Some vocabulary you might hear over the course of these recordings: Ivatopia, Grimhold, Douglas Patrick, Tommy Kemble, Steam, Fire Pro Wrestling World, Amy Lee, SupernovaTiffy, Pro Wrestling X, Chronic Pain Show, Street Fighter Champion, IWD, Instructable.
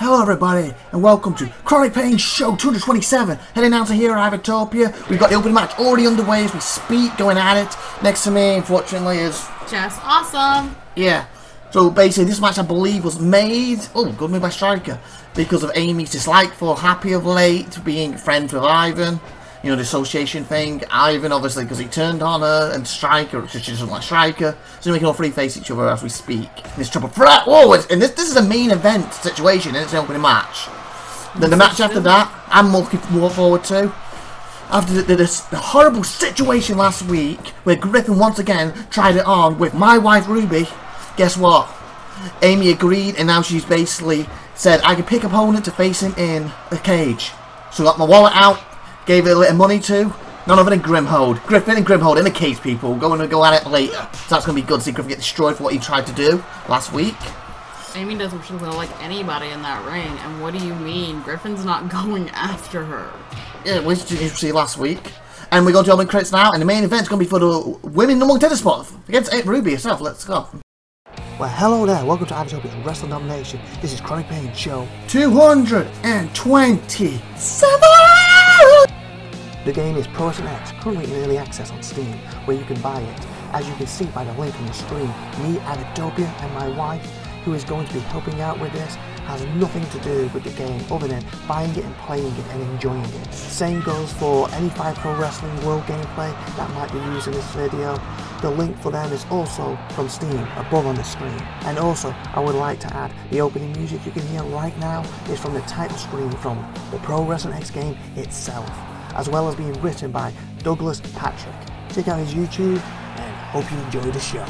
Hello everybody and welcome to Chronic Pain Show 227. Heading out to here at Ivatopia. We've got the open match already underway as we speak, going at it. Next to me, unfortunately, is... Just awesome. Yeah. So basically this match I believe was made... Oh, good move by Striker. Because of Amy's dislike for Happy of late, being friends with Ivan. You know, the association thing. Ivan, obviously, because he turned on her, and Striker, because she doesn't like Striker. So we can all three-face each other as we speak. This trouble threat. Whoa, and this is a main event situation, and it's an opening match. Then the match after that, I'm looking more forward to. After the horrible situation last week, where Griffin once again tried it on with my wife, Ruby. Guess what? Amy agreed, and now she's basically said, I can pick opponent to face him in a cage. So I got my wallet out. Gave it a little money to, none other than Grimhold. Griffin and Grimhold in the cage, people. Going to go at it later. So that's going to be good to see Griffin get destroyed for what he tried to do last week. Amy doesn't really like anybody in that ring. And what do you mean? Griffin's not going after her. Yeah, which did you see last week? And we're going to open credits now. And the main event's going to be for the women number one contender spot against Ruby herself. Let's go. Well, hello there. Welcome to Ivatopia Wrestling Domination. This is Chronic Pain Show 227. The game is Pro Wrestling X, currently in early access on Steam, where you can buy it. As you can see by the link on the screen, me, Ivatopia, and my wife, who is going to be helping out with this, has nothing to do with the game other than buying it and playing it and enjoying it. Same goes for any Fire Pro Wrestling World gameplay that might be used in this video. The link for them is also from Steam above on the screen. And also, I would like to add, the opening music you can hear right now is from the title screen from the Pro Wrestling X game itself, as well as being written by Douglas Patrick. Check out his YouTube and hope you enjoy the show.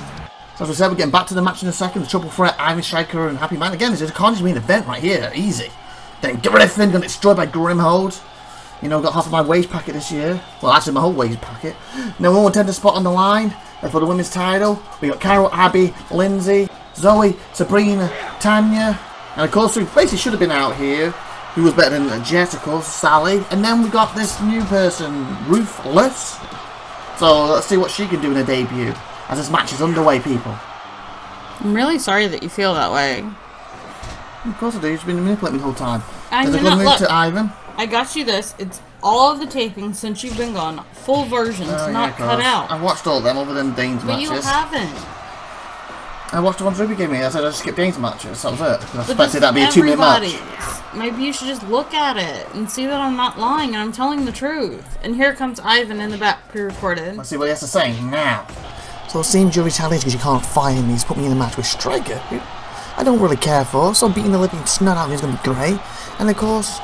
So as I said, we're getting back to the match in a second. The Triple Threat, Ivan, Striker and Happy Man. Again, this is a conscious main event right here, easy. Then Griffin got destroyed by Grimhold. You know, got half of my wage packet this year. Well, actually my whole wage packet. Now we all tend to spot on the line for the women's title. We got Carol, Abby, Lindsay, Zoe, Sabrina, Tanya. And of course, we basically should have been out here. Who was better than Jess, of course, Sally. And then we got this new person, Ruthless. So let's see what she can do in her debut as this match is underway, people. I'm really sorry that you feel that way. Of course I do. You've been manipulating me the whole time. I'm going to move to Ivan. I got you this. It's all of the tapings since you've been gone. Full versions, not cut out. I watched all of them other than Dane's matches. But you haven't. I watched the ones Ruby gave me. I said I skipped Dane's matches. That was it. I expected that'd be a 2-minute match. Maybe you should just look at it and see that I'm not lying and I'm telling the truth. And here comes Ivan in the back, pre-recorded. Let's see what he has to say now. So it seems you're retaliating because you can't fire me. He's put me in a match with Striker, who I don't really care for. So beating the living snot out of me is going to be great. And of course,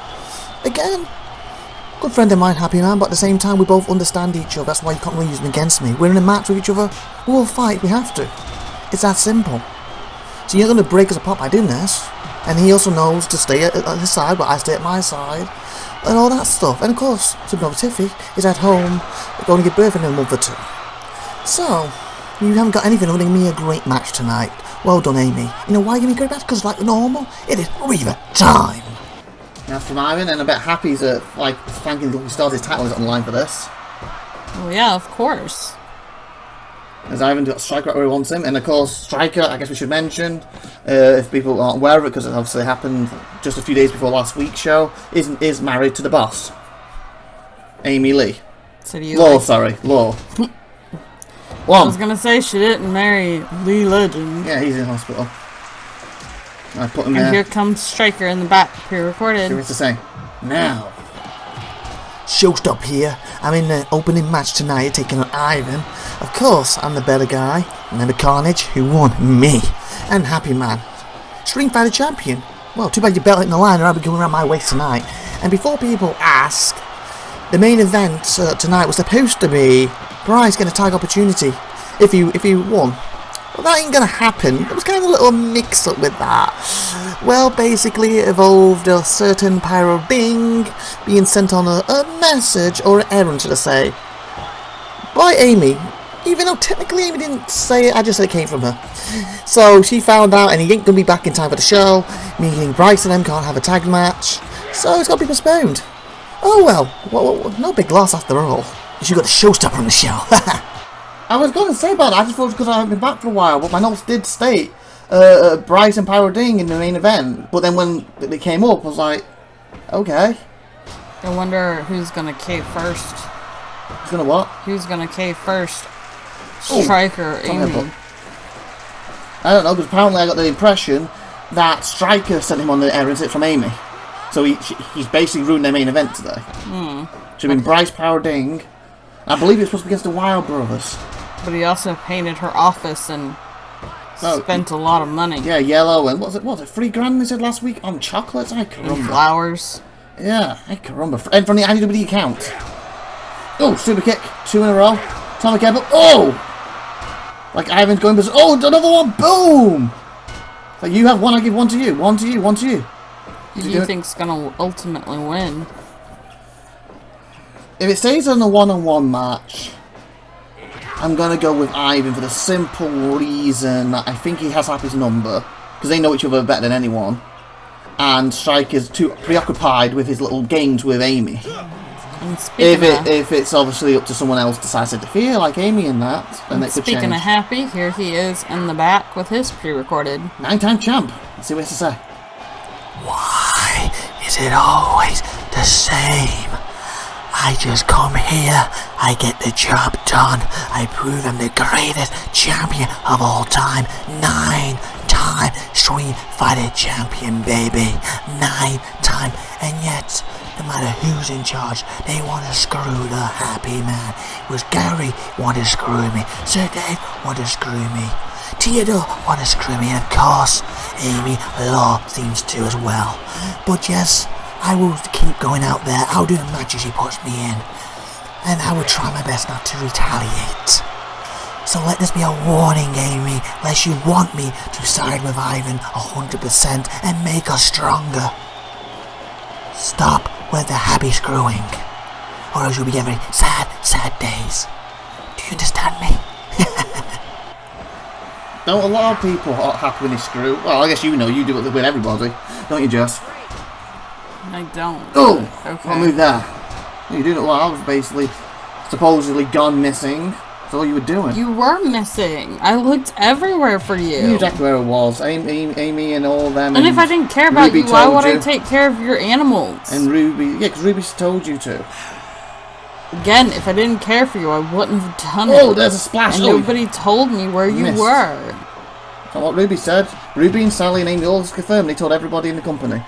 again, good friend of mine, Happy Man. But at the same time, we both understand each other. That's why you can't really use him against me. We're in a match with each other. We'll fight. We have to. It's that simple. So you're going to break us apart by doing this. And he also knows to stay at his side, but I stay at my side. And all that stuff. And of course, SupernovaTiffy is at home going to give birth in a month or two. So, you haven't got anything other than me a great match tonight. Well done, Amy. You know why you give me a great match? Because like normal, it is Reva time. Now from Ivan, and I bet Happy's like thanking the Stars' title is online for this. Oh yeah, of course. As Ivan got Striker right where he wants him, and of course Striker, I guess we should mention, if people aren't aware of it, because it obviously happened just a few days before last week's show, is married to the boss, Amy Lee. So do you Law, like sorry, Law. One. I was gonna say she didn't marry Lee Legend. Yeah, he's in hospital. I put him and there. Here comes Striker in the back, pre-recorded. What's the saying? Now. Showstop here. I'm in the opening match tonight, taking on Ivan. Of course, I'm the better guy. Remember Carnage, who won me. And Happy Man, Street Fighter Champion. Well, too bad your belt in the line, or I'll be going around my waist tonight. And before people ask, the main event tonight was supposed to be Bryce getting a tag opportunity if you won. Well, that ain't gonna happen. It was kind of a little mix-up with that. Well, basically, it evolved a certain pyro ding being sent on a message or an errand, should I say, by Amy. Even though technically Amy didn't say it, I just said it came from her. So she found out, and he ain't gonna be back in time for the show, meaning Bryce and them can't have a tag match. So it's gotta be postponed. Oh well, no big loss after all. You got the showstopper on the show. I was going to say about it, I just thought it was because I haven't been back for a while, but my notes did state Bryce and Pyro Ding in the main event. But then when it came up, I was like, okay. I wonder who's gonna cave first. Who's gonna what? Who's gonna cave first? Striker, Amy. I don't know, because apparently I got the impression that Striker sent him on the errand from Amy. So he's basically ruined their main event today. Mm. Should have been Bryce Power Ding. I believe it's supposed to be against the Wild Brothers. But he also painted her office and spent a lot of money. Yeah, yellow and what was it, $3,000 they said last week on chocolates? I can remember. And flowers. Yeah, I can remember. And from the IWD count. Oh, super kick, 2 in a row. Tommy Kemble. Oh! Like Ivan's going berserk. Oh, another one! Boom! So you have one, I give one to you. One to you, one to you. Who do you think's gonna ultimately win? If it stays on a one-on-one match, I'm gonna go with Ivan for the simple reason that I think he has Happy's number. Because they know each other better than anyone. And Striker's too preoccupied with his little games with Amy. If it's obviously up to someone else decides to interfere, like Amy and that, then it could change. Speaking of Happy, here he is in the back with his pre-recorded. 9-time champ. Let's see what he has to say. Why is it always the same? I just come here, I get the job done, I prove I'm the greatest champion of all time. 9-time Street Fighter Champion, baby. 9-time, and yet... no matter who's in charge, they want to screw the Happy Man. It was Gary want to screw me, Sir Dave want to screw me, Theodore want to screw me, and of course, Amy Law seems to as well. But yes, I will keep going out there, I'll do the matches she puts me in, and I will try my best not to retaliate. So let this be a warning, Amy, unless you want me to side with Ivan 100% and make us stronger. Stop with the Happy screwing, or else you'll be getting very sad, sad days. Do you understand me? Don't a lot of people are happy when they screw? Well, I guess you know, you do it with everybody, don't you, Jess? I don't. Oh, okay. I'll move there. You doing it while I was basically supposedly gone missing. That's all you were doing. You were missing. I looked everywhere for you. You knew exactly where it was. Amy and all them. And if I didn't care about you, why would I take care of your animals? And Ruby. Yeah, because Ruby's told you to. Again, if I didn't care for you, I wouldn't have done it. Oh, there's a splash. And nobody told me where you were. So what Ruby said. Ruby and Sally and Amy all confirmed. They told everybody in the company.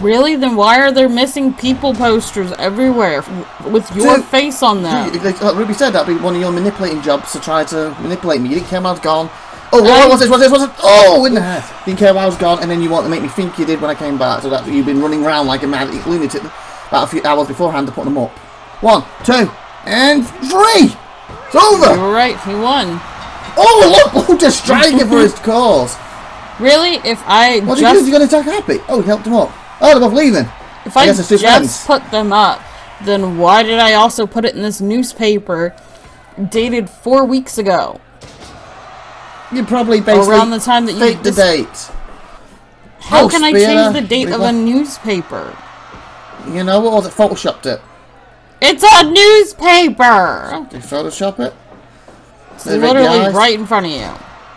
Really? Then why are there missing people posters everywhere with your face on them? Like Ruby said, that'd be one of your manipulating jobs to try to manipulate me. You didn't care when I was gone. Oh, what's this? Oh, in the head. Didn't care when I was gone, and then you want to make me think you did when I came back. So that you've been running around like a mad lunatic about a few hours beforehand to put them up. 1, 2, and 3! It's over! You're right, he won. Oh, look! We'll just strike him for his cause. Really? If I what just... did you do? Did you attack Happy? Oh, he helped him up. Oh, they're both leaving. If I just put them up, then why did I also put it in this newspaper dated 4 weeks ago? You probably basically around the time that you faked the date. How can I change the date of a newspaper? You know what was it? Photoshopped it. It's a newspaper. Did you Photoshop it? It's literally right in front of you.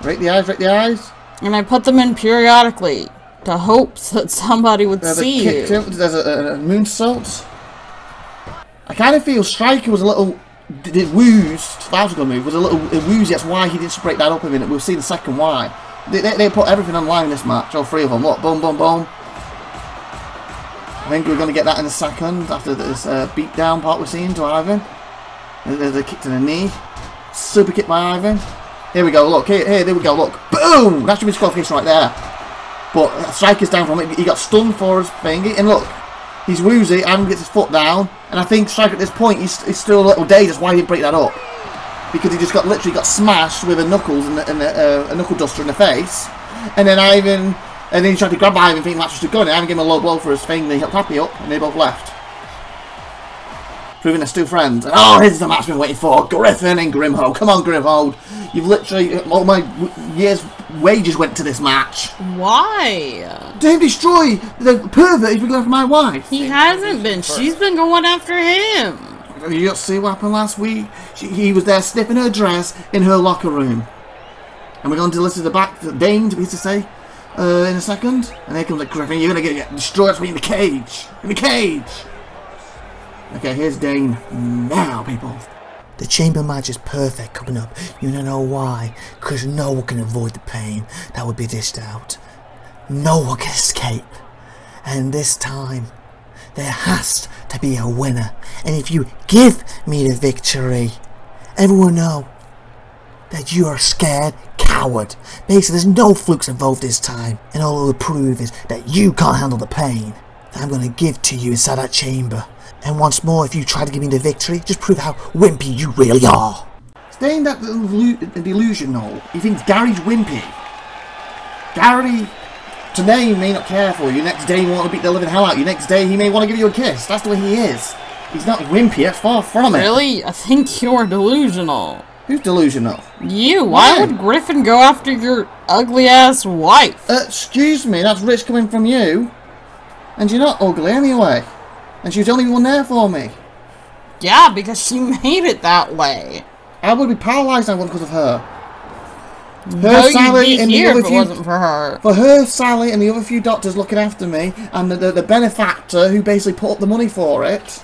Right the eyes. Right the eyes. And I put them in periodically. To hope that somebody would see you. There's a moonsault. I kind of feel Striker was a little woozed. That was a good move. Was a little woozy. That's why he didn't break that up a minute. We'll see the second why. They put everything online in this match. All three of them. Look, boom, boom, boom. I think we're going to get that in a second after this beatdown part we're seeing to Ivan. There's a kick to the knee. Super kick by Ivan. Here we go. Look. Here. There we go. Look. Boom. That should be disqualification right there. But Striker's down from it. He got stunned for his thingy. And look, he's woozy. Ivan gets his foot down. And I think Striker at this point, he's still a little dazed. That's why he didn't break that up. Because he just literally got smashed with a knuckles and a knuckle duster in the face. And then Ivan, and then he tried to grab Ivan thinking that's just a gun. And Ivan gave him a low blow for his thing. They helped Happy up. And they both left. Proving they're still friends. And oh, here's the match we've been waiting for. Griffin and Grimhold. Come on, Grimhold. You've literally... all my years' wages went to this match. Why? Don't destroy the pervert who's been going for my wife. He hasn't been. She's been going after him. You see what happened last week? He was there sniffing her dress in her locker room. And we're going to listen to the back, Danes, we used to say, in a second. And here comes the Griffin. You're going to get destroyed in the cage. In the cage. Okay, here's Dane now, people. The chamber match is perfect coming up. You don't know why. Because no one can avoid the pain that would be dished out. No one can escape. And this time, there has to be a winner. And if you give me the victory, everyone know that you are a scared coward. Basically, there's no flukes involved this time. And all it'll prove is that you can't handle the pain that I'm going to give to you inside that chamber. And once more, if you try to give me the victory, just prove how wimpy you really are. Staying that delusional, he thinks Gary's wimpy. Gary, today he may not care for you. Next day he want to beat the living hell out of you. Next day he may want to give you a kiss. That's the way he is. He's not wimpy, that's far from it. Really? I think you're delusional. Who's delusional? You! Why would Griffin go after your ugly-ass wife? Excuse me, that's rich coming from you. And you're not ugly anyway. And she's the only one there for me. Yeah, because she made it that way. I would be paralysed now because of her. For her, Sally, and the other few doctors looking after me, and the benefactor who basically put up the money for it.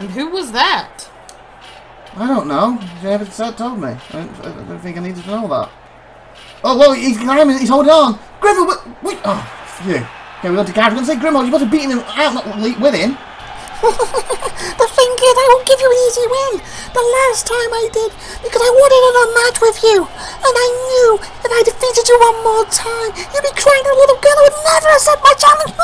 And who was that? I don't know. She never told me. I don't think I needed to know that. Oh, well, he's climbing. He's holding on. Grimmel, wait. Oh, phew. Okay, we're going to Gary. We're going to say, Grimmel, you're supposed to beat him out, not with him. The thing is, I won't give you an easy win. The last time I did, because I wanted another match with you. And I knew that I defeated you one more time. You'd be crying to a little girl who would never accept my challenge.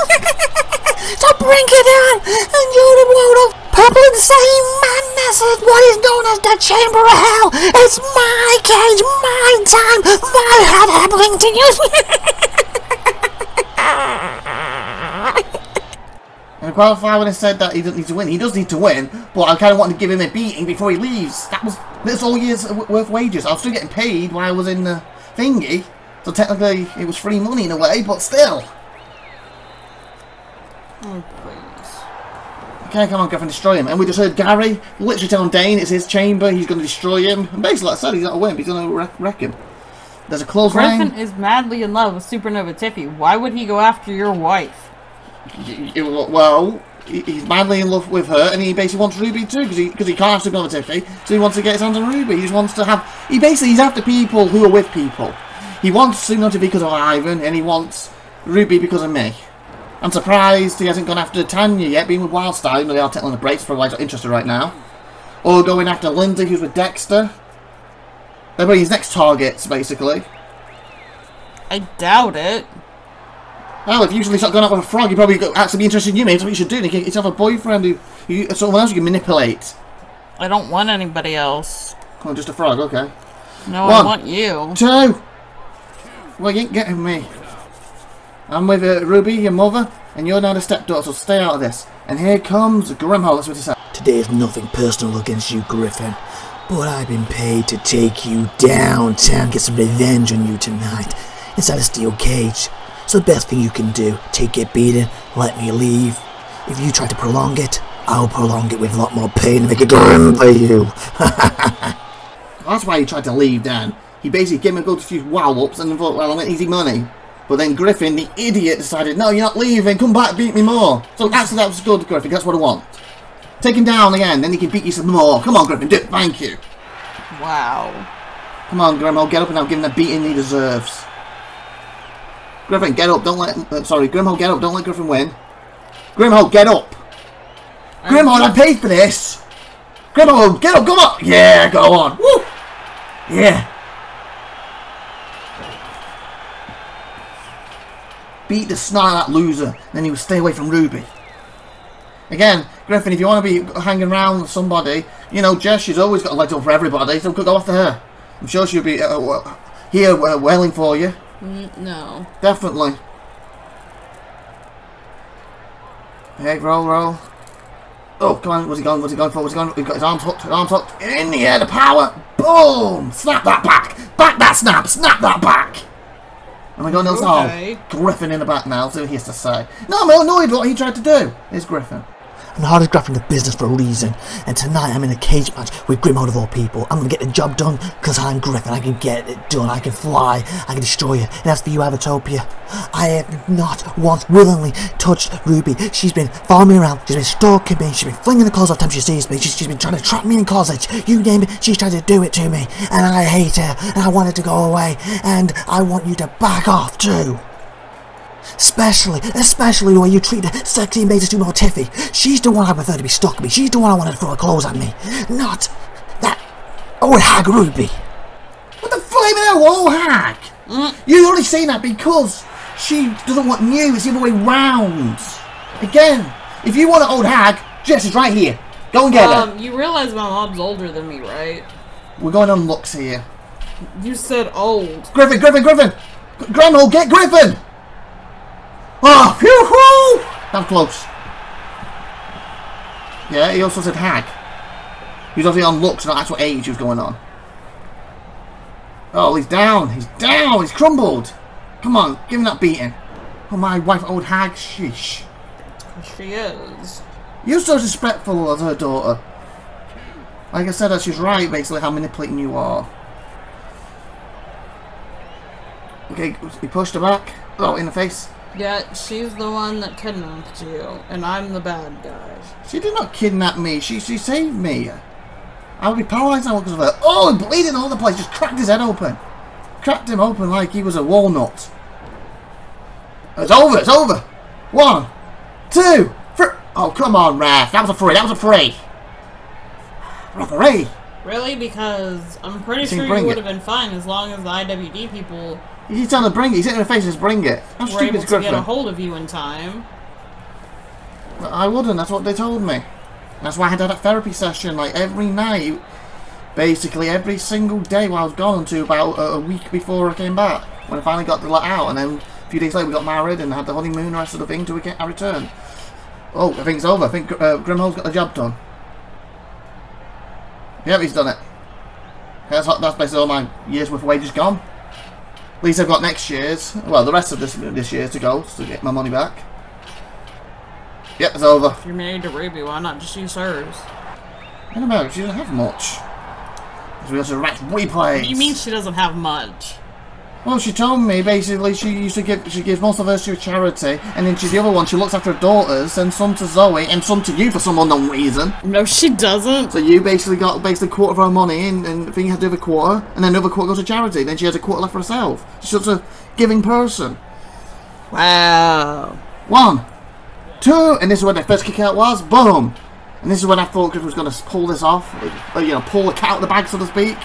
So bring it on. And you're the world of purple insane madness. Is what is known as the Chamber of Hell. It's my cage, my time, my head happening to you. And the qualifier would have said that he doesn't need to win. He does need to win, but I kind of wanted to give him a beating before he leaves. That's all year's worth wages. I was still getting paid while I was in the thingy, so technically it was free money in a way, but still. Oh, please. Okay, come on, Griffin, destroy him. And we just heard Gary literally telling Dane it's his chamber, he's going to destroy him. And basically, like I said, he's not a wimp, he's going to wreck him. There's a close line. Griffin is madly in love with SupernovaTiffy. Why would he go after your wife? Well, he's madly in love with her, and he basically wants Ruby too, because he can't have SupernovaTiffy, so he wants to get his hands on Ruby. He just wants to have... He's after people who are with people. He wants SupernovaTiffy because of Ivan, and he wants Ruby because of me. I'm surprised he hasn't gone after Tanya yet, being with Wildstyle, even though they are taking on the breaks for why he's not interested right now. Or going after Linda, who's with Dexter. They're his next targets, basically. I doubt it. Well, if usually start going out with a frog, you probably actually be interested in you, mate. That's what you should do. You get yourself a boyfriend who someone else you can manipulate. I don't want anybody else. Oh, just a frog, okay. No, I want you. 2! Well, you ain't getting me. I'm with Ruby, your mother, and you're now the stepdaughter, so stay out of this. And here comes Grimmel, that's what he said. Today is nothing personal against you, Griffin. But I've been paid to take you downtown, get some revenge on you tonight. Inside a steel cage. So the best thing you can do, take it beating, let me leave. If you try to prolong it, I'll prolong it with a lot more pain and make it grim for you. That's why he tried to leave, Dan. He basically gave him a good few wow-ups and thought, well, I want easy money. But then Griffin, the idiot, decided, no, you're not leaving, come back, beat me more. So actually that was good, Griffin, that's what I want. Take him down again, then he can beat you some more. Come on, Griffin, do it, thank you. Wow. Come on, Grimmel, get up and I'll give him the beating he deserves. Griffin, get up, don't let... sorry, Grimmel, get up, don't let Griffin win. Grimmel, get up! Grimmel, I paid for this! Grimmel, get up, go up! Yeah, go on! Woo! Yeah! Beat the snarl out loser, then he would stay away from Ruby. Again, Griffin, if you want to be hanging around with somebody, you know, Jess, she's always got a leg up for everybody, so go after her. I'm sure she'll be here wailing for you. No. Definitely. Hey, roll. Oh, come on. What's he going for? He's got his arms hooked. In the air, the power. Boom! Snap that back. Back that snap. Snap that back. And we got no Griffin in the back now. So he has to say. No, I'm annoyed what he tried to do. Here's Griffin. I'm the hardest grappler in the business for a reason, and tonight I'm in a cage match with Grimhold of all people. I'm going to get the job done, because I'm Griffin, I can get it done, I can fly, I can destroy you. And as for you, Ivatopia, I have not once willingly touched Ruby. She's been following me around, she's been stalking me, she's been flinging the claws off time she sees me, she's been trying to trap me in closets, you name it, she's tried to do it to me, and I hate her, and I want her to go away, and I want you to back off too. Especially the way you treat the sexy and amazing SupernovaTiffy. She's the one I prefer to be stuck with. She's the one I wanted to throw her clothes at me. Not that old hag Ruby. What the flaming hell, old hag? You're only saying that because she doesn't want you. It's the other way round. Again, if you want an old hag, Jess is right here. Go and get her. You realise my mom's older than me, right? We're going on looks here. You said old. Griffin! Grandma, get Griffin! Oh, phew-hoo! That was close. Yeah, he also said hag. He was obviously on looks, not actual age he was going on. Oh, he's down, he's crumbled. Come on, give him that beating. Oh, my wife, old hag, sheesh. She is. You're so disrespectful of her daughter. Like I said, she's right, basically, how manipulating you are. Okay, he pushed her back. Oh, in the face. Yeah, she's the one that kidnapped you, and I'm the bad guy. She did not kidnap me. She saved me. I would be paralyzed now because of her. Oh, bleeding all the place. Just cracked his head open. Cracked him open like he was a walnut. It's over. 1, 2, 3. Oh, come on, ref. That was a free. Referee. Really? Because I'm pretty sure you would have been fine as long as the IWD people... He's trying to bring it. He's hitting her face. Just bring it. How stupid is Griffin? We're able to get a hold of you in time. But I wouldn't. That's what they told me. That's why I had that therapy session like every night, basically every single day while I was gone until about a week before I came back. When I finally got the let out, and then a few days later we got married and had the honeymoon and that sort of thing till I returned. Oh, I think it's over. I think Grimhold's got the job done. Yep, he's done it. That's basically all my years worth of wages gone. At least I've got next year's, well, the rest of this year to go, to get my money back. Yep, it's over. If you're married to Ruby, why not just use hers? I don't know, she doesn't have much. Because we also rat we play. What do you mean she doesn't have much? Well, she told me, basically, she gives most of hers to a charity, and then she's the other one, she looks after her daughters, and some to Zoe, and some to you for some unknown reason. No, she doesn't. So you basically got a quarter of her money, and I think you had to have a quarter, and then another quarter goes to charity, then she has a quarter left for herself. She's such a giving person. Wow. 1, 2, and this is where the first kick out was, boom! And this is when I thought Griffin was going to pull this off, like, you know, pull the cat out of the bag, so to speak.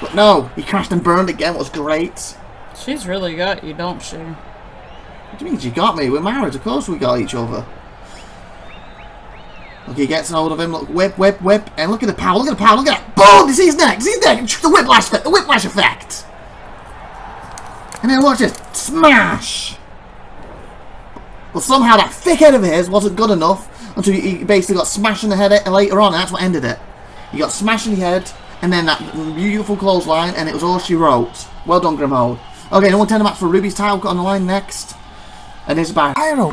But no, he crashed and burned again, it was great. She's really got you, don't she? What do you mean she got me? We're married, of course we got each other. Look, he gets hold of him, look, whip, and look at the power, look at that. Boom, it's his neck, the whiplash effect. And then watch it, smash. Well, somehow that thick head of his wasn't good enough until he basically got smashed in the head later on, and that's what ended it. He got smashed in the head, and then that beautiful clothesline, and it was all she wrote. Well done, Grimhold. Okay, no one turned the match for Ruby's title on the line next. And it's by Pyro,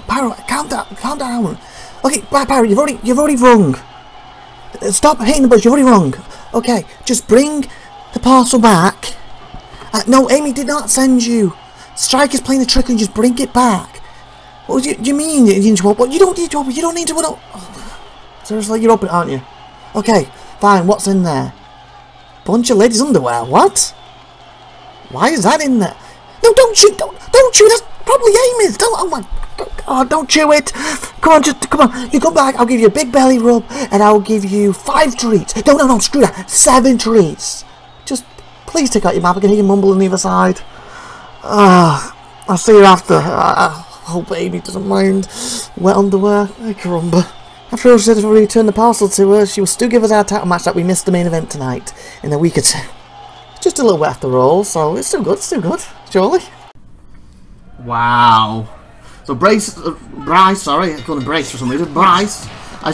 calm down. Okay, bye, Pyro, you've already wrong. Stop hitting the bus, you're already wrong. Okay, just bring the parcel back. No, Amy did not send you. Striker's playing the trick and just bring it back. What do you mean you didn't open? You don't need to open. Oh, seriously, you're open, aren't you? Okay, fine, what's in there? Bunch of ladies' underwear. What? Why is that in there? No, don't chew. That's probably Amy's. Don't. Oh my God! Oh, don't chew it. Come on. You go back. I'll give you a big belly rub, and I'll give you 5 treats. No. Screw that. 7 treats. Just please take out your mouth. I can hear you mumble on the other side. I'll see you after. I hope Amy doesn't mind wet underwear. I caramba. After all, she said if we returned the parcel to her, she will still give us our title match that we missed the main event tonight in a week or two. Just a little bit after all, so it's still good, surely. Wow. So Bryce has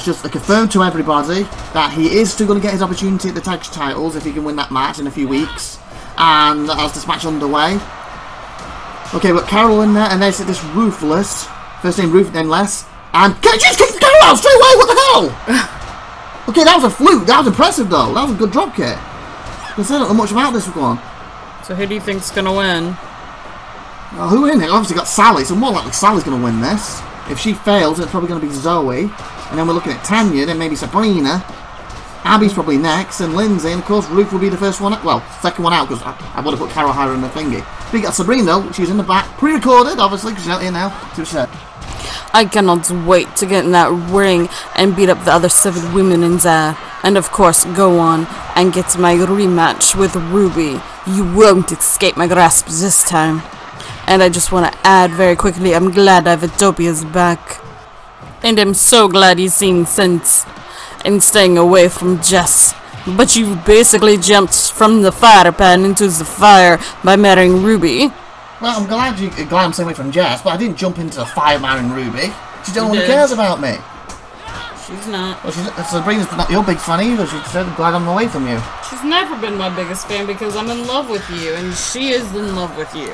just confirmed to everybody that he is still going to get his opportunity at the tag titles if he can win that match in a few weeks. And as this match underway. Okay, but Carol in there, and there's this Ruthless. First name Ruth, then Less. And just kick Carol! Rollout straight away. What the hell? Okay, that was a fluke. That was impressive, though. That was a good drop kick. Because I don't know much about this one. So who do you think's gonna win? Well, who in here? Obviously got Sally. So more likely Sally's gonna win this. If she fails, it's probably gonna be Zoe. And then we're looking at Tanya. Then maybe Sabrina. Abby's probably next, and Lindsay, and of course Ruth will be the first one out, well, second one out, because I want to put Carol Hire in the thingy. We got Sabrina, though, she's in the back, pre-recorded, obviously, because she's out here now. See what she said. I cannot wait to get in that ring and beat up the other 7 women in there, and of course go on and get my rematch with Ruby. You won't escape my grasp this time. And I just want to add very quickly, I'm glad Ivatopia's back. And I'm so glad he's seen sense. And staying away from Jess. But you basically jumped from the fire pan into the fire by marrying Ruby. Well, I'm glad I'm staying away from Jess, but I didn't jump into the fire marrying Ruby. She's the only one who cares about me. She's not. Well, Sabrina's not your big fan either. She's so glad I'm away from you. She's never been my biggest fan because I'm in love with you, and she is in love with you.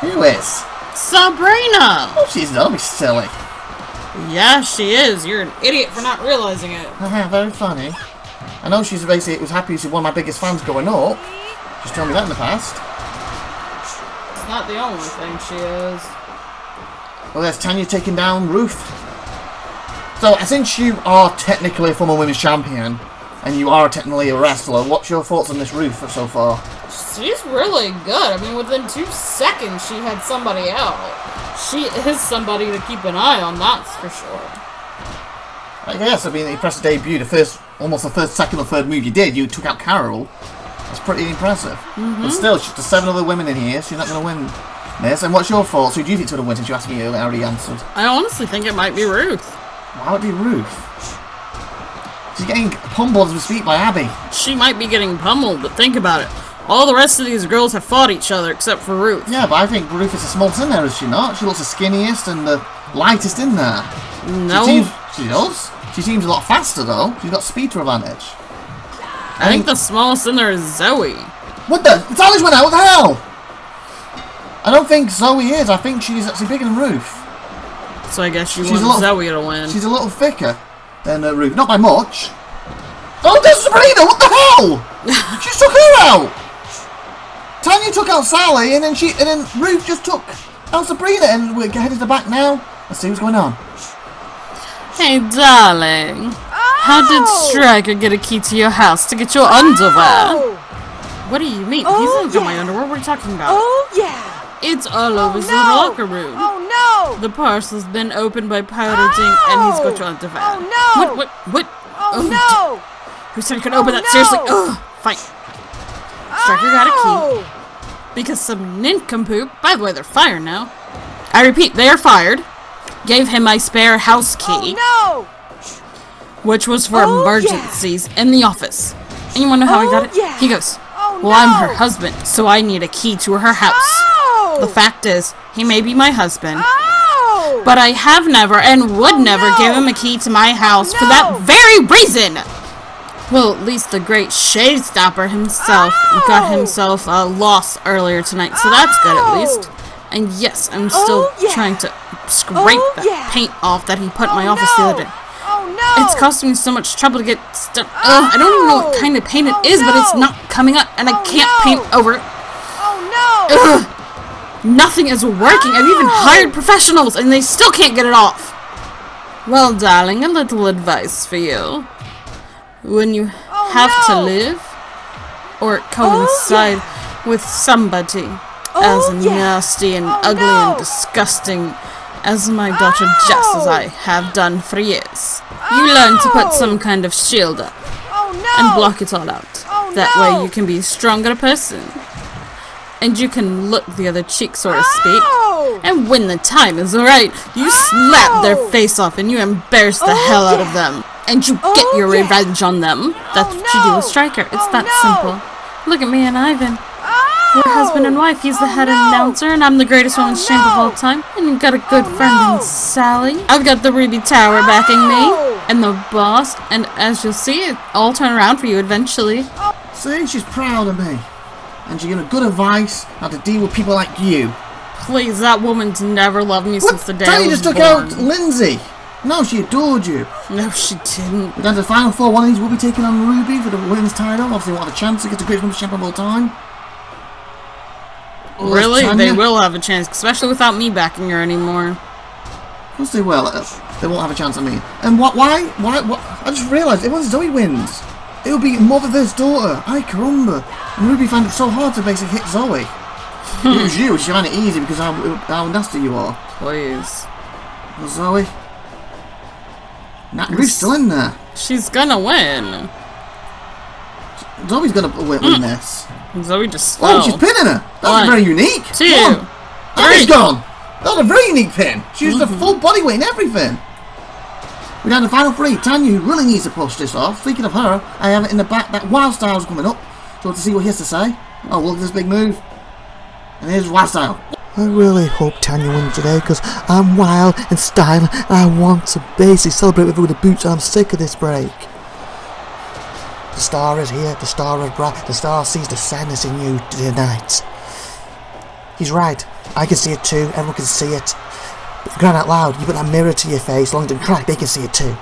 Who is? Sabrina! Oh, she's not. Be silly. Yeah, she is. You're an idiot for not realizing it. Very funny. I know she's basically was happy she's one of my biggest fans growing up. She's told me that in the past. It's not the only thing she is. Well, there's Tanya taking down Ruth. So, since you are technically a former women's champion, and you are technically a wrestler, what's your thoughts on this Ruth so far? She's really good. I mean, within 2 seconds, she had somebody out. She is somebody to keep an eye on, that's for sure. I guess, I mean, impressive debut, almost the first, second or third move you did, you took out Carol. That's pretty impressive. But still, she's just 7 other women in here, she's not going to win this. And what's your thoughts? Who do you think's going to win since you asked me earlier? I already answered. I honestly think it might be Ruth. Why would it be Ruth? She's getting pummeled as we speak by Abby. She might be getting pummeled, but think about it. All the rest of these girls have fought each other except for Ruth. Yeah, but I think Ruth is the smallest in there, is she not? She looks the skinniest and the lightest in there. No. She does. She seems a lot faster, though. She's got speed to her advantage. I think the smallest in there is Zoe. What the? Alice went out? What the hell? I don't think Zoe is. I think she's actually bigger than Ruth. So I guess she's wants Zoe to win. She's a little thicker than Ruth. Not by much. Oh, there's Sabrina! What the hell? She took her out! Tanya took out Sally, and then Ruth just took out Sabrina, and we're headed to the back now. Let's see what's going on. Hey, darling. Oh! How did Striker get a key to your house to get your underwear? What do you mean? He's not my underwear. What are you talking about? Oh, yeah. It's all over the locker room. Oh, no. The parcel's been opened by pirating, and he's got your underwear. Oh, no. What? Oh, no. Who said he could open that? Seriously? Ugh. Fine. Striker got a key because some nincompoop, by the way, they're fired now. I repeat, they are fired. Gave him my spare house key, which was for emergencies in the office. And you want to know how he got it? He goes, well, I'm her husband, so I need a key to her house. The fact is, he may be my husband, but I have never and would never give him a key to my house for that very reason. Well, at least the great Shade Stopper himself got himself a loss earlier tonight, so that's good at least. And yes, I'm still trying to scrape that paint off that he put in my office the other day. It's costing me so much trouble to get stuff. I don't even know what kind of paint it is, but it's not coming up, and I can't paint over it. Nothing is working. I've even hired professionals, and they still can't get it off. Well, darling, a little advice for you. When you have to live or coincide with somebody as nasty and ugly and disgusting as my daughter Jess as I have done for years, you learn to put some kind of shield up and block it all out. That way you can be a stronger person and you can look the other cheek, so to speak. And when the time is right, you slap their face off and you embarrass the hell out of them. And you get your revenge on them. That's what you do with Striker. It's that simple. Look at me and Ivan. We're husband and wife. He's the head announcer, and I'm the greatest woman's champ of all time. And you've got a good friend in Sally. I've got the Ruby Tower backing me, and the boss. And as you'll see, it all turn around for you eventually. See, she's proud of me, and she's given good advice how to deal with people like you. Please, that woman's never loved me since the day I was born. Tanya just took out Lindsay. No, she adored you. No, she didn't. We're down to the final four. One of these will be taking on Ruby for the women's title. Obviously, we'll have a chance to get the greatest women's champion of all time. Really? They will have a chance, especially without me backing her anymore. Of course they will. They won't have a chance at me. And what? Why? Why? I just realised it was Zoe wins. It would be mother versus daughter. Ay caramba. And Ruby found it so hard to basically hit Zoe. It was you. She found it easy because how nasty you are. Please. Well, Zoe. Nah, Ruby's still in there. She's gonna win. Zoe's gonna win this. Zoe just fell. Oh, she's pinning her. That was very unique. She's gone. That was a very unique pin. She used the full body weight and everything. We're down to the final three. Tanya really needs to push this off. Speaking of her, I have it in the back that Wild Style's coming up. So to see what he has to say. Oh, look at this big move. And here's Wild Style. I really hope Tanya wins today because I'm wild and styling and I want to basically celebrate with all the boots and I'm sick of this break. The star is here, the star is bright, the star sees the sadness in you tonight. He's right, I can see it too, everyone can see it. But crying out loud, you put that mirror to your face, long as you cry, they can see it too.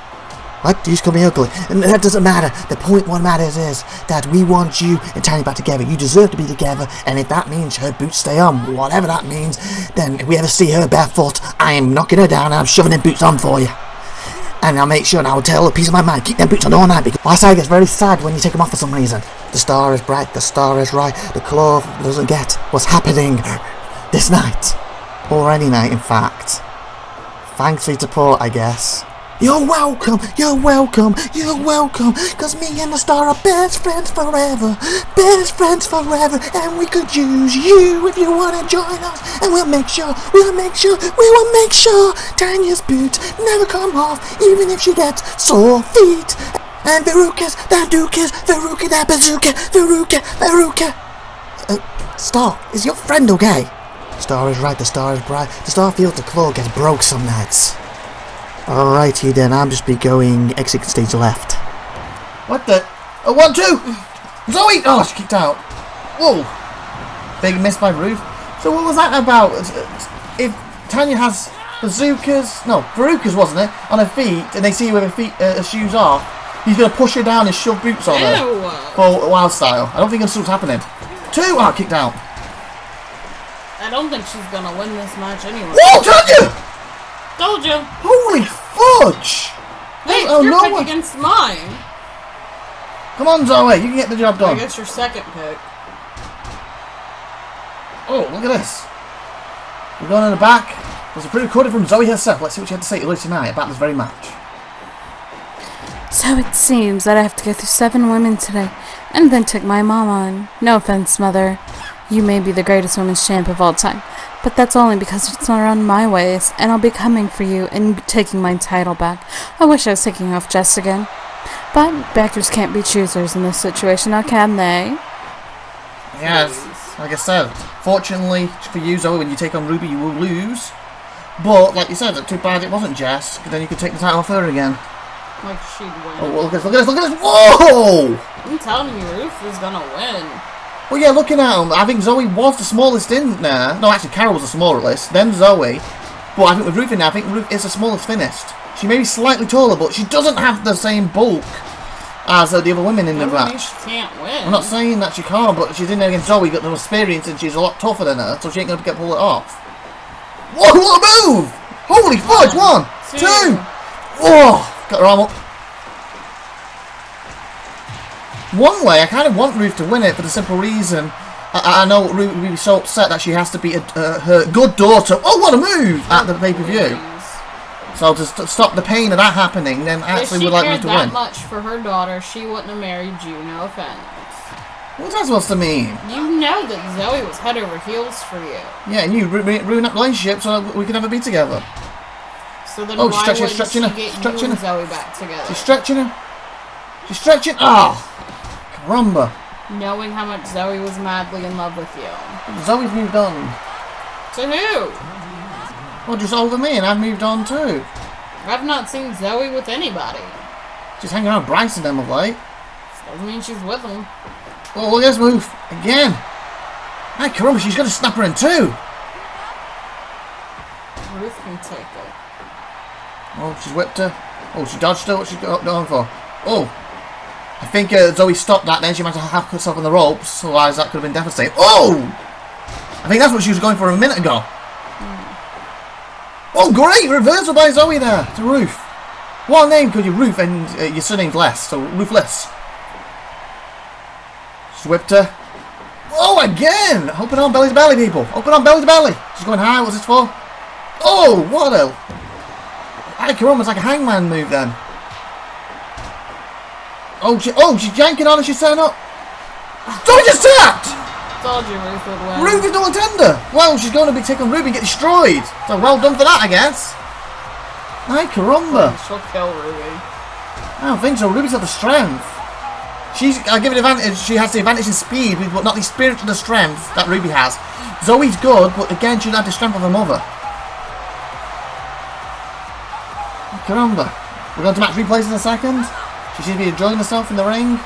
What? You just call me ugly. And that doesn't matter, the point what matters is that we want you and Tanya back together. You deserve to be together, and if that means her boots stay on, whatever that means, then if we ever see her barefoot, I am knocking her down and I'm shoving them boots on for you. And I'll make sure, and I'll tell a piece of my mind, keep them boots on all night, because my side gets very sad when you take them off for some reason. The star is bright, the star is right, the claw doesn't get what's happening this night. Or any night, in fact. Thanks for your support, I guess. You're welcome, you're welcome, you're welcome, because me and the star are best friends forever, and we could use you if you want to join us, and we'll make sure Tanya's boots never come off, even if she gets sore feet, and Veruca. Star, is your friend okay? Star is right, the star is bright, the star feels the claw gets broke some nights. Alrighty then, I'm just be going exit stage left. What the? Oh, 1, 2! Zoe! Oh, she kicked out. Whoa! Big miss by Ruth. So what was that about? If Tanya has bazookas, no, Veruca's wasn't it, on her feet, and they see where her feet, her shoes are, he's going to push her down and shove boots on her. For Wild Style. I don't think that's what's happening. 2! Oh, kicked out. I don't think she's going to win this match anyway. Whoa, Tanya! Told you. Holy fudge! Wait, your pick against mine. Come on, Zoe, you can get the job done. I guess your second pick. Oh, look at this. We're going in the back. There's a pre-recorded from Zoe herself. Let's see what she had to say to Liz tonight about this very match. So it seems that I have to go through 7 women today, and then took my mom on. No offense, mother. You may be the greatest women's champ of all time, but that's only because it's not around my ways, and I'll be coming for you and taking my title back. I wish I was taking off Jess again. But backers can't be choosers in this situation, now can they? Yes, like I said, fortunately for you, Zoe, when you take on Ruby, you will lose. But, like you said, it's too bad it wasn't Jess, because then you could take the title off her again. Like she'd win. Oh, well, look at this! Whoa! I'm telling you, Ruth is gonna win. Well, yeah, looking at them, I think Zoe was the smallest in there. No, actually, Carol was the smallest, then Zoe. But I think with Ruth in there, I think Ruth is the smallest, thinnest. She may be slightly taller, but she doesn't have the same bulk as the other women in the match. She can't win. I'm not saying that she can't, but she's in there against Zoe, got the experience, and she's a lot tougher than her, so she ain't going to pull it off. Whoa, what a move! Holy fudge! 1, 2! Whoa! Got her arm up. One way, I kind of want Ruth to win it for the simple reason I know Ruth would be so upset that she has to beat her good daughter. Oh, what a move at the pay-per-view! So to stop the pain of that happening, then I actually would like Ruth to win. If she cared that much for her daughter, she wouldn't have married you. No offense. What's that supposed to mean? You know that Zoe was head over heels for you. Yeah, and you ruined that relationship so we could never be together. So then why would she get you and Zoe back together? She's stretching her. She's stretching. Oh. Rumba. Knowing how much Zoe was madly in love with you. Zoe's moved on. To who? Well, just older me, and I've moved on too. I've not seen Zoe with anybody. She's hanging out with Bryce and them of late. Doesn't mean she's with them. Oh, look at this move. Again. Hey, Karuma, she's going to snap her in two. Ruth can take it. Oh, she's whipped her. Oh, she dodged her. What's she got going for? Oh, I think Zoe stopped that. Then she might have hacked herself on the ropes. Otherwise, that could have been devastating. Oh, I think that's what she was going for a minute ago. Oh, great reversal by Zoe there to Ruth. What a name, because you're Ruth and your surname's Less, so Ruthless. She's whipped her. Oh, again! Open on belly to belly, people. Open on belly to belly. She's going high. What's this for? Oh, what a... I can almost like a hangman move then. Oh, she's janking on and she's setting up. Don't just tapped! Told you, Ruth would win. Ruth is double tender. Well, she's going to be taking Ruby and get destroyed. So well done for that, I guess. Ay, caramba. She'll kill Ruby. I don't think so. Ruby's got the strength. She's, I'll give it advantage. She has the advantage in speed, but not the spirit and the strength that Ruby has. Zoe's good, but again, she doesn't have the strength of her mother. Caramba. We're going to match replays in a second. She should be enjoying herself in the ring.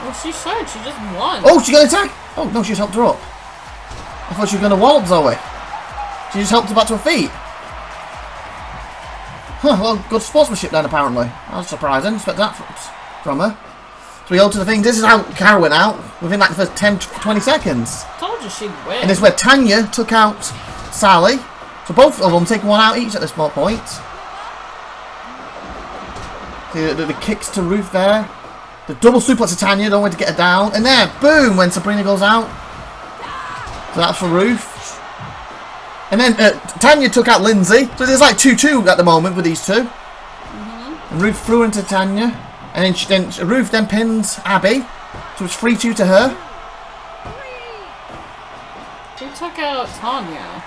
Well, she should. She just won. Oh, she got an attack. Oh, no, she just helped her up. I thought she was going to wallop Zoe. She just helped her back to her feet. Huh, well, good sportsmanship then, apparently. That's surprising. I expect that from her. We go to the thing. This is how Kara went out within like the first 10-20 seconds. Told you she'd win. And this is where Tanya took out Sally. So both of them taking one out each at this point. The kicks to Ruth there. The double suplex to Tanya. Don't want to get her down. And there, boom, when Sabrina goes out. So that's for Ruth. And then Tanya took out Lindsay. So there's like 2-2 at the moment with these two. Mm-hmm. And Ruth threw into Tanya. And then, Ruth then pins Abby, so it's 3-2 to her. Who took out Tanya?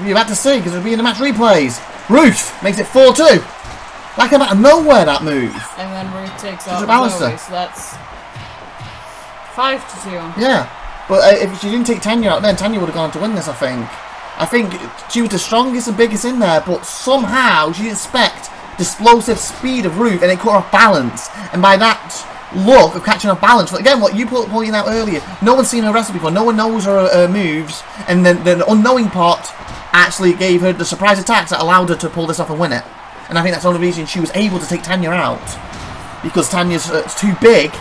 You're about to see, because it'll be in the match replays. Ruth makes it 4-2. That came out of nowhere, that move. And then Ruth takes out Zoe, so that's 5-2. Yeah, but if she didn't take Tanya out then, Tanya would have gone to win this, I think. I think she was the strongest and biggest in there, but somehow she didn't expect explosive speed of Ruth, and it caught her off balance, and by that look of catching her balance, but again, what you pointed out earlier, no one's seen her wrestle before, no one knows her moves, and then the unknowing part actually gave her the surprise attacks that allowed her to pull this off and win it. And I think that's the only reason she was able to take Tanya out, because Tanya's too big,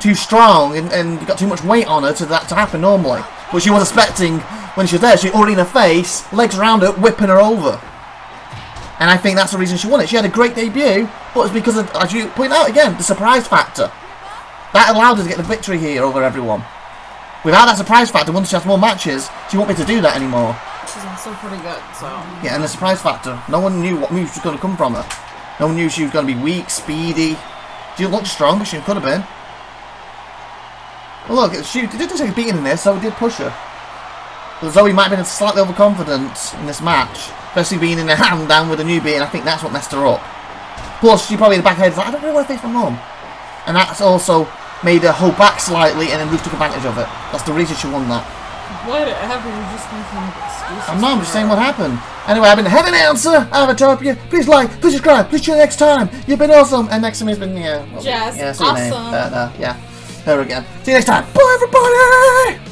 too strong, and got too much weight on her to that to happen normally. But she was expecting when she was there, she already in her face, legs around her, whipping her over. And I think that's the reason she won it. She had a great debut, but it's because of, as you point out again, the surprise factor. That allowed her to get the victory here over everyone. Without that surprise factor, once she has more matches, she won't be able to do that anymore. She's also pretty good, so... Yeah, and the surprise factor. No one knew what moves was going to come from her. No one knew she was going to be weak, speedy. She looked strong, she could have been. Well, look, she did take a beating in this, so it did push her. But Zoe might have been slightly overconfident in this match. Especially being in a hand down with a newbie, and I think that's what messed her up. Plus, she probably in the back of her head was like, I don't really want to face my mum. And that's also made her hold back slightly, and then Ruth took advantage of it. That's the reason she won that. What happened? You're just making excuses. I'm not, I'm just saying what happened. Anyway, I've been having an answer, Ivatopia. Please like, please subscribe, please tune next time. You've been awesome. And next time has been, yeah. Well, Jazz, yeah, awesome. Her again. See you next time. Bye, everybody!